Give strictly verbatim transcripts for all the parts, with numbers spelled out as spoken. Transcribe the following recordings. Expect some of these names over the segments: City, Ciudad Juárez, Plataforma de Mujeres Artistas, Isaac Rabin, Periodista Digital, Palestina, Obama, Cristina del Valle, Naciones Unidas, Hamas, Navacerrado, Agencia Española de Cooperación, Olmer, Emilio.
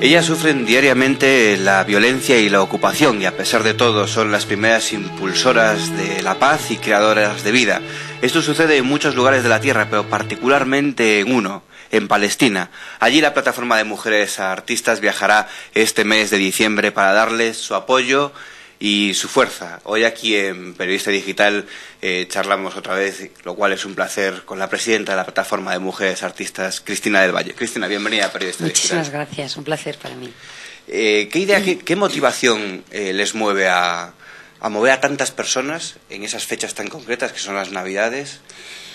Ellas sufren diariamente la violencia y la ocupación y a pesar de todo son las primeras impulsoras de la paz y creadoras de vida. Esto sucede en muchos lugares de la tierra, pero particularmente en uno, en Palestina. Allí la Plataforma de Mujeres Artistas viajará este mes de diciembre para darles su apoyo y su fuerza. Hoy aquí en Periodista Digital eh, charlamos otra vez, lo cual es un placer, con la presidenta de la Plataforma de Mujeres Artistas, Cristina del Valle. Cristina, bienvenida a Periodista Digital. Muchísimas gracias, un placer para mí. Eh, ¿Qué idea, qué, qué motivación eh, les mueve a, a mover a tantas personas en esas fechas tan concretas que son las Navidades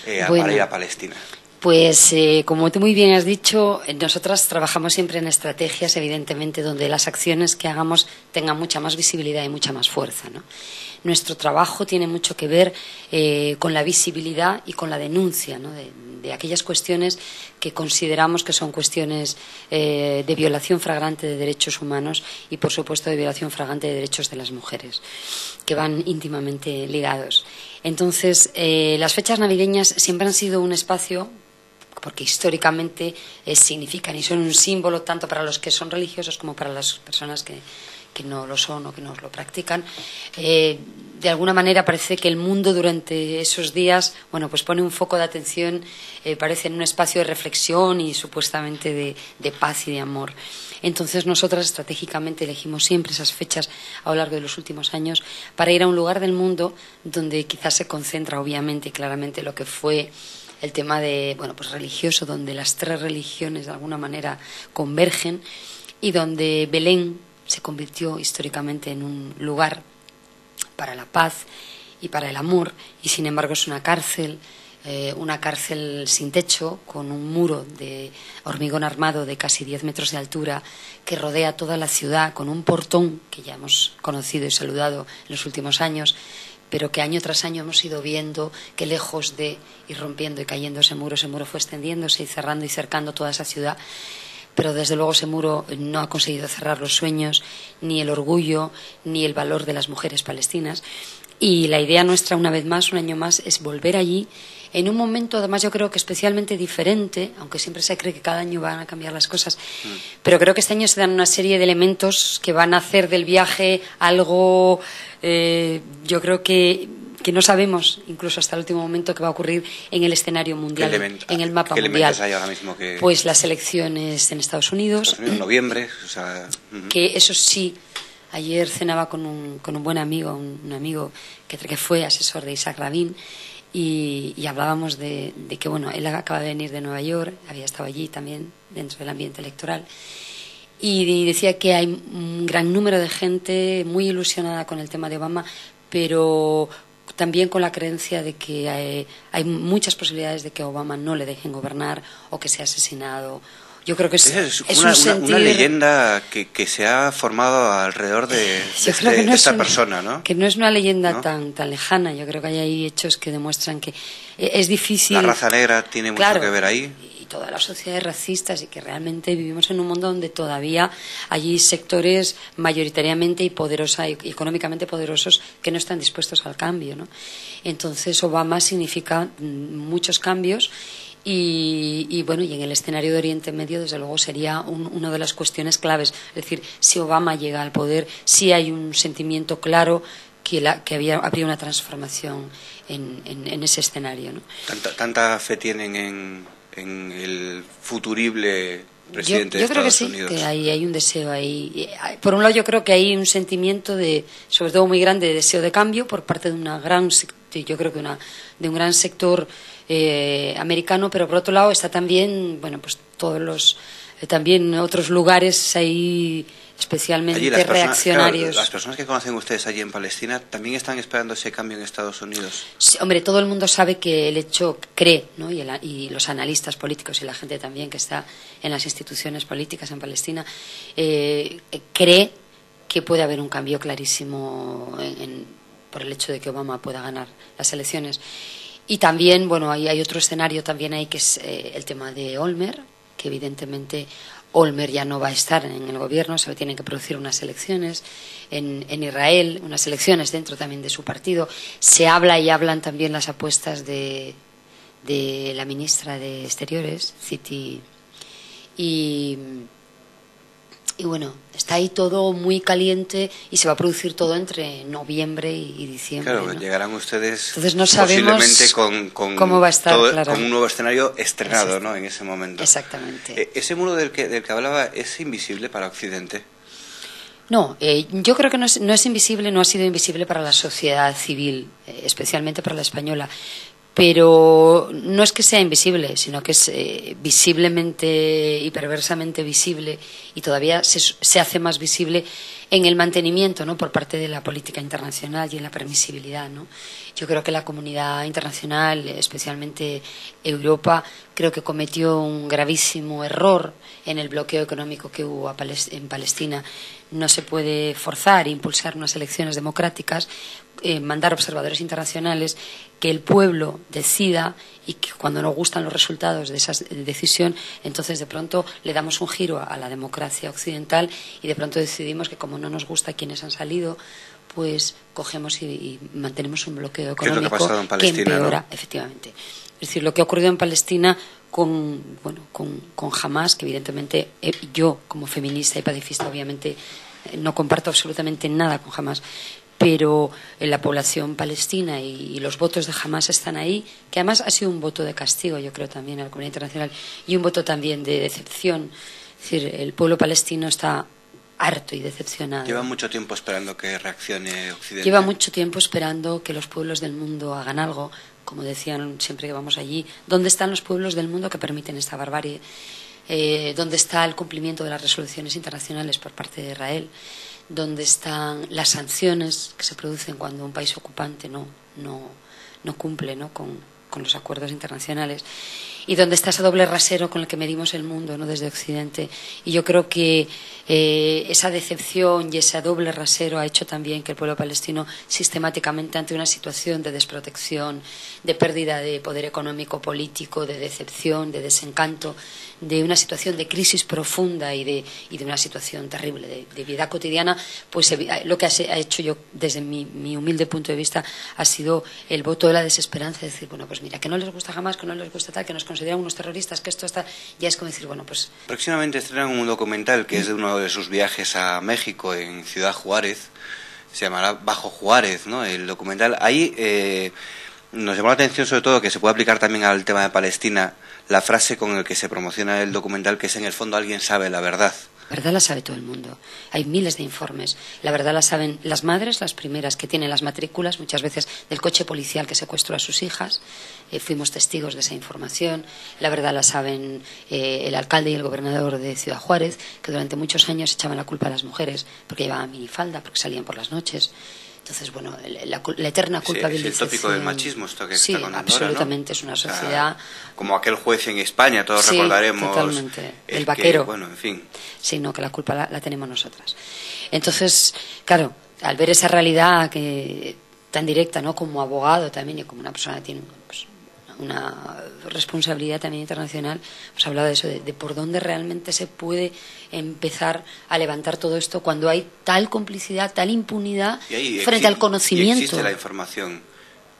eh, bueno. para ir a Palestina? Pues eh, como tú muy bien has dicho, nosotras trabajamos siempre en estrategias, evidentemente, donde las acciones que hagamos tengan mucha más visibilidad y mucha más fuerza, ¿no? Nuestro trabajo tiene mucho que ver eh, con la visibilidad y con la denuncia, ¿no? de, de aquellas cuestiones que consideramos que son cuestiones eh, de violación flagrante de derechos humanos y, por supuesto, de violación flagrante de derechos de las mujeres, que van íntimamente ligados. Entonces, eh, las fechas navideñas siempre han sido un espacio, porque históricamente eh, significan y son un símbolo tanto para los que son religiosos como para las personas que, que no lo son o que no lo practican. Eh, de alguna manera parece que el mundo durante esos días, bueno, pues pone un foco de atención, eh, parece en un espacio de reflexión y supuestamente de, de paz y de amor. Entonces nosotras estratégicamente elegimos siempre esas fechas a lo largo de los últimos años para ir a un lugar del mundo donde quizás se concentra obviamente y claramente lo que fue el tema de, bueno, pues religioso, donde las tres religiones de alguna manera convergen y donde Belén se convirtió históricamente en un lugar para la paz y para el amor, y sin embargo es una cárcel, eh, una cárcel sin techo, con un muro de hormigón armado de casi diez metros de altura que rodea toda la ciudad, con un portón que ya hemos conocido y saludado en los últimos años, pero que año tras año hemos ido viendo que lejos de ir rompiendo y cayendo ese muro, ese muro fue extendiéndose y cerrando y cercando toda esa ciudad. Pero desde luego ese muro no ha conseguido cerrar los sueños, ni el orgullo, ni el valor de las mujeres palestinas. Y la idea nuestra, una vez más, un año más, es volver allí en un momento, además yo creo que especialmente diferente, aunque siempre se cree que cada año van a cambiar las cosas, mm. pero creo que este año se dan una serie de elementos que van a hacer del viaje algo, eh, yo creo que, que no sabemos, incluso hasta el último momento, qué va a ocurrir en el escenario mundial, elemento, en el mapa ¿qué mundial. ¿Qué elementos hay ahora mismo? Que... Pues las elecciones en Estados Unidos. Estados Unidos en noviembre. O sea, uh-huh. Que eso sí. Ayer cenaba con un, con un buen amigo, un, un amigo que, que fue asesor de Isaac Rabin, y, y hablábamos de, de que, bueno, él acaba de venir de Nueva York, había estado allí también dentro del ambiente electoral, y, y decía que hay un gran número de gente muy ilusionada con el tema de Obama, pero también con la creencia de que hay, hay muchas posibilidades de que a Obama no le dejen gobernar o que sea asesinado. Yo creo que es, es, una, es un una, sentir... una leyenda que, que se ha formado alrededor de, de, este, no de esta es una, persona, ¿no? Que no es una leyenda ¿no? tan tan lejana. Yo creo que hay ahí hechos que demuestran que es difícil... La raza negra tiene mucho claro, que ver ahí. Y todas las sociedades racistas, y que realmente vivimos en un mundo donde todavía hay sectores mayoritariamente y poderosa, y económicamente poderosos que no están dispuestos al cambio, ¿no? Entonces Obama significa muchos cambios. Y, y bueno, y en el escenario de Oriente Medio, desde luego, sería un, una de las cuestiones claves. Es decir, si Obama llega al poder, sí hay un sentimiento claro que, la, que había, habría una transformación en, en, en ese escenario, ¿no? ¿Tanta, tanta fe tienen en, en el futurible presidente yo, yo de Estados Unidos? Yo creo que sí, que hay, hay un deseo ahí. Por un lado, yo creo que hay un sentimiento, de sobre todo muy grande, de deseo de cambio por parte de una gran yo creo que una, de un gran sector Eh, americano, pero por otro lado está también, bueno, pues todos los eh, también otros lugares ahí especialmente allí las reaccionarios. Personas, claro, las personas que conocen ustedes allí en Palestina también están esperando ese cambio en Estados Unidos. Sí, hombre, todo el mundo sabe que el hecho cree, ¿no? Y, el, y los analistas políticos y la gente también que está en las instituciones políticas en Palestina eh, cree que puede haber un cambio clarísimo en, en, por el hecho de que Obama pueda ganar las elecciones. Y también, bueno, hay, hay otro escenario también ahí que es eh, el tema de Olmer, que evidentemente Olmer ya no va a estar en el gobierno, se tienen que producir unas elecciones en, en Israel, unas elecciones dentro también de su partido. Se habla y hablan también las apuestas de, de la ministra de Exteriores, City, y... Y bueno, está ahí todo muy caliente y se va a producir todo entre noviembre y diciembre. Claro, ¿no? Llegarán ustedes. Entonces no sabemos posiblemente con, con, cómo va a estar, todo, claro. Con un nuevo escenario estrenado, ¿no? En ese momento. Exactamente. Eh, ¿Ese muro del que, del que hablaba es invisible para Occidente? No, eh, yo creo que no es, no es invisible, no ha sido invisible para la sociedad civil, eh, especialmente para la española. Pero no es que sea invisible, sino que es eh, visiblemente y perversamente visible, y todavía se, se hace más visible en el mantenimiento, ¿no?, por parte de la política internacional y en la permisibilidad, ¿no? Yo creo que la comunidad internacional, especialmente Europa, creo que cometió un gravísimo error en el bloqueo económico que hubo a Palest- en Palestina. No se puede forzar e impulsar unas elecciones democráticas, eh, mandar observadores internacionales, que el pueblo decida, y que cuando no gustan los resultados de esa decisión, entonces de pronto le damos un giro a la democracia occidental y de pronto decidimos que como no nos gusta quienes han salido, pues cogemos y, y mantenemos un bloqueo económico que, que empeora, ¿no?, efectivamente. Es decir, lo que ha ocurrido en Palestina con, bueno, con, con Hamas, que evidentemente eh, yo como feminista y pacifista obviamente eh, no comparto absolutamente nada con Hamas, pero eh, la población palestina y, y los votos de Hamas están ahí, que además ha sido un voto de castigo, yo creo, también a la comunidad internacional, y un voto también de decepción. Es decir, el pueblo palestino está harto y decepcionado. Lleva mucho tiempo esperando que reaccione Occidente. Lleva mucho tiempo esperando que los pueblos del mundo hagan algo, como decían siempre que vamos allí. ¿Dónde están los pueblos del mundo que permiten esta barbarie? Eh, ¿Dónde está el cumplimiento de las resoluciones internacionales por parte de Israel? ¿Dónde están las sanciones que se producen cuando un país ocupante no, no, no cumple, ¿no?, con, con los acuerdos internacionales? Y dónde está ese doble rasero con el que medimos el mundo, ¿no?, desde Occidente. Y yo creo que eh, esa decepción y ese doble rasero ha hecho también que el pueblo palestino, sistemáticamente ante una situación de desprotección, de pérdida de poder económico, político, de decepción, de desencanto, de una situación de crisis profunda y de, y de una situación terrible de, de vida cotidiana, pues lo que ha hecho, yo desde mi, mi humilde punto de vista, ha sido el voto de la desesperanza, de decir, bueno, pues mira, que no les gusta jamás, que no les gusta tal, que nos consideran unos terroristas, que esto está, ya es como decir, bueno, pues... Próximamente estrenan un documental que es de uno de sus viajes a México, en Ciudad Juárez, se llamará Bajo Juárez, ¿no?, el documental. Ahí eh, nos llamó la atención sobre todo que se puede aplicar también al tema de Palestina la frase con la que se promociona el documental, que es: en el fondo alguien sabe la verdad. La verdad la sabe todo el mundo. Hay miles de informes. La verdad la saben las madres, las primeras que tienen las matrículas, muchas veces, del coche policial que secuestró a sus hijas. Eh, fuimos testigos de esa información. La verdad la saben eh, el alcalde y el gobernador de Ciudad Juárez, que durante muchos años echaban la culpa a las mujeres porque llevaban minifalda, porque salían por las noches. Entonces, bueno, la, la, la eterna culpabilización... Sí, es el tópico del machismo, esto que sí, está con absolutamente, Andorra, ¿no? Es una sociedad... O sea, como aquel juez en España, todos sí, recordaremos... totalmente, el, el vaquero. Que, bueno, en fin. Sí, no, que la culpa la, la tenemos nosotras. Entonces, claro, al ver esa realidad que tan directa, ¿no?, como abogado también y como una persona que tiene... Pues, una responsabilidad también internacional, pues hablaba de eso, de, de por dónde realmente se puede empezar a levantar todo esto cuando hay tal complicidad, tal impunidad frente al conocimiento. Y existe la información.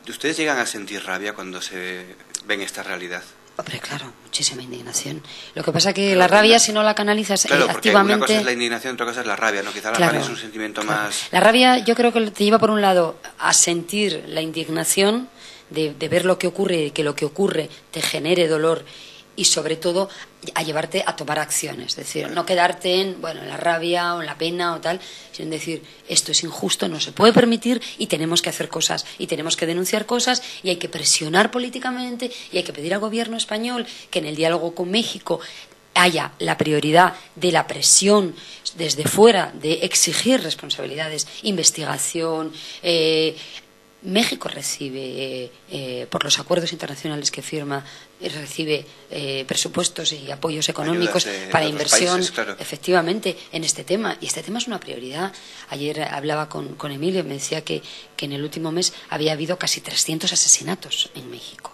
¿Ustedes llegan a sentir rabia cuando se ven esta realidad? Hombre, claro, muchísima indignación. Lo que pasa es que la rabia, si no la canalizas claro, eh, activamente... Claro, porque una cosa es la indignación, otra cosa es la rabia, ¿no? Quizá la claro, rabia es un sentimiento claro. más... La rabia yo creo que te lleva, por un lado, a sentir la indignación... De, de ver lo que ocurre y que lo que ocurre te genere dolor, y sobre todo a llevarte a tomar acciones, es decir, no quedarte en bueno en la rabia o en la pena o tal, sino en decir, esto es injusto, no se puede permitir y tenemos que hacer cosas y tenemos que denunciar cosas y hay que presionar políticamente y hay que pedir al gobierno español que en el diálogo con México haya la prioridad de la presión desde fuera, de exigir responsabilidades, investigación. eh, México recibe, eh, eh, por los acuerdos internacionales que firma, recibe eh, presupuestos y apoyos económicos para inversión, países, claro. efectivamente, en este tema. Y este tema es una prioridad. Ayer hablaba con, con Emilio y me decía que, que en el último mes había habido casi trescientos asesinatos en México.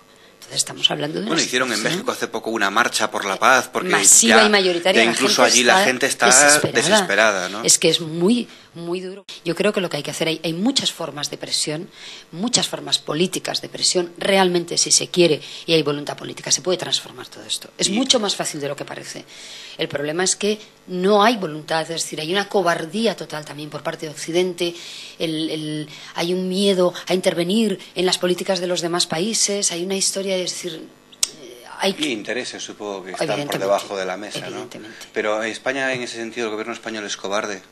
Estamos hablando de bueno, hicieron en México hace poco una marcha por la paz, porque masiva ya, y mayoritaria, ya incluso la gente allí la gente está desesperada, desesperada, ¿no? Es que es muy muy duro. Yo creo que lo que hay que hacer, hay, hay muchas formas de presión, muchas formas políticas de presión, realmente si se quiere y hay voluntad política se puede transformar todo esto. Es mucho más fácil de lo que parece. El problema es que no hay voluntad, es decir, hay una cobardía total también por parte de Occidente, el, el, hay un miedo a intervenir en las políticas de los demás países, hay una historia de decir... Hay y intereses, supongo, que están por debajo de la mesa, ¿no? Pero España, en ese sentido, ¿el gobierno español es cobarde?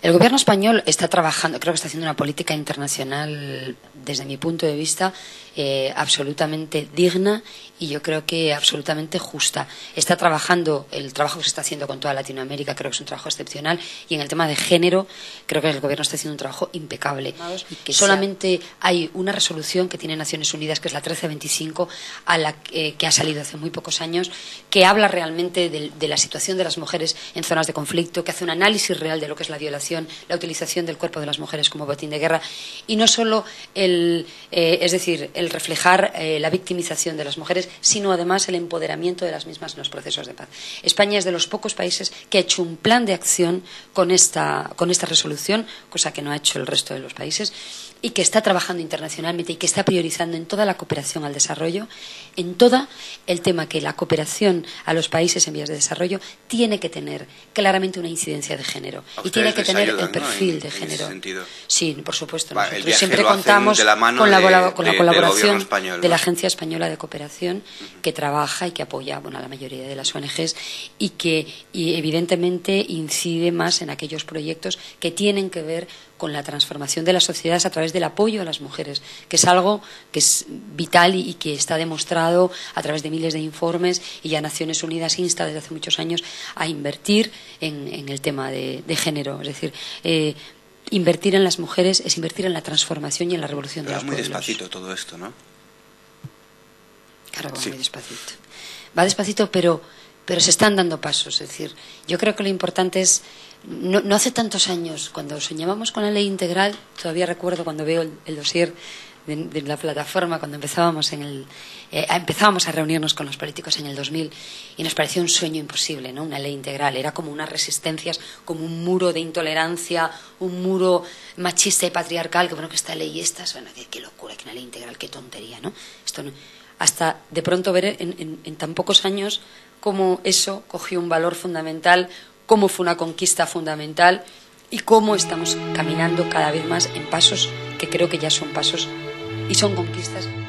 El gobierno español está trabajando, creo que está haciendo una política internacional, desde mi punto de vista, eh, absolutamente digna y yo creo que absolutamente justa. Está trabajando, el trabajo que se está haciendo con toda Latinoamérica, creo que es un trabajo excepcional, y en el tema de género, creo que el gobierno está haciendo un trabajo impecable. Y que solamente hay una resolución que tiene Naciones Unidas, que es la trece veinticinco, a la eh, que ha salido hace muy pocos años, que habla realmente de, de la situación de las mujeres en zonas de conflicto, que hace un análisis real de lo que es la violación, la utilización del cuerpo de las mujeres como botín de guerra, y no solo el, eh, es decir, el reflejar eh, la victimización de las mujeres, sino además el empoderamiento de las mismas en los procesos de paz. España es de los pocos países que ha hecho un plan de acción con esta, con esta resolución, cosa que no ha hecho el resto de los países, y que está trabajando internacionalmente y que está priorizando en toda la cooperación al desarrollo, en toda el tema que la cooperación a los países en vías de desarrollo tiene que tener claramente una incidencia de género y tiene que tener ayudan, el perfil ¿no? en, de género. Sí, por supuesto. Va, nosotros siempre contamos con la, de, con la de, colaboración de, español, de la Agencia Española de Cooperación, uh-huh, que trabaja y que apoya bueno, a la mayoría de las O N Ges y que y evidentemente incide más en aquellos proyectos que tienen que ver con la transformación de las sociedades a través del apoyo a las mujeres, que es algo que es vital y que está demostrado a través de miles de informes, y ya Naciones Unidas insta desde hace muchos años a invertir en, en el tema de, de género. Es decir, eh, invertir en las mujeres es invertir en la transformación y en la revolución Pero de los pueblos. Es muy despacito todo esto, ¿no? Claro, va sí. muy despacito. Va despacito, pero... pero se están dando pasos, es decir, yo creo que lo importante es, no, no hace tantos años, cuando soñábamos con la ley integral, todavía recuerdo cuando veo el, el dossier de, de la plataforma, cuando empezábamos, en el, eh, empezábamos a reunirnos con los políticos en el dos mil, y nos parecía un sueño imposible, ¿no? Una ley integral, era como unas resistencias, como un muro de intolerancia, un muro machista y patriarcal, que bueno, que esta ley y esta, bueno, qué, qué locura, que una ley integral, qué tontería, ¿no? Esto no, hasta de pronto ver en, en, en tan pocos años cómo eso cogió un valor fundamental, cómo fue una conquista fundamental y cómo estamos caminando cada vez más en pasos que creo que ya son pasos y son conquistas.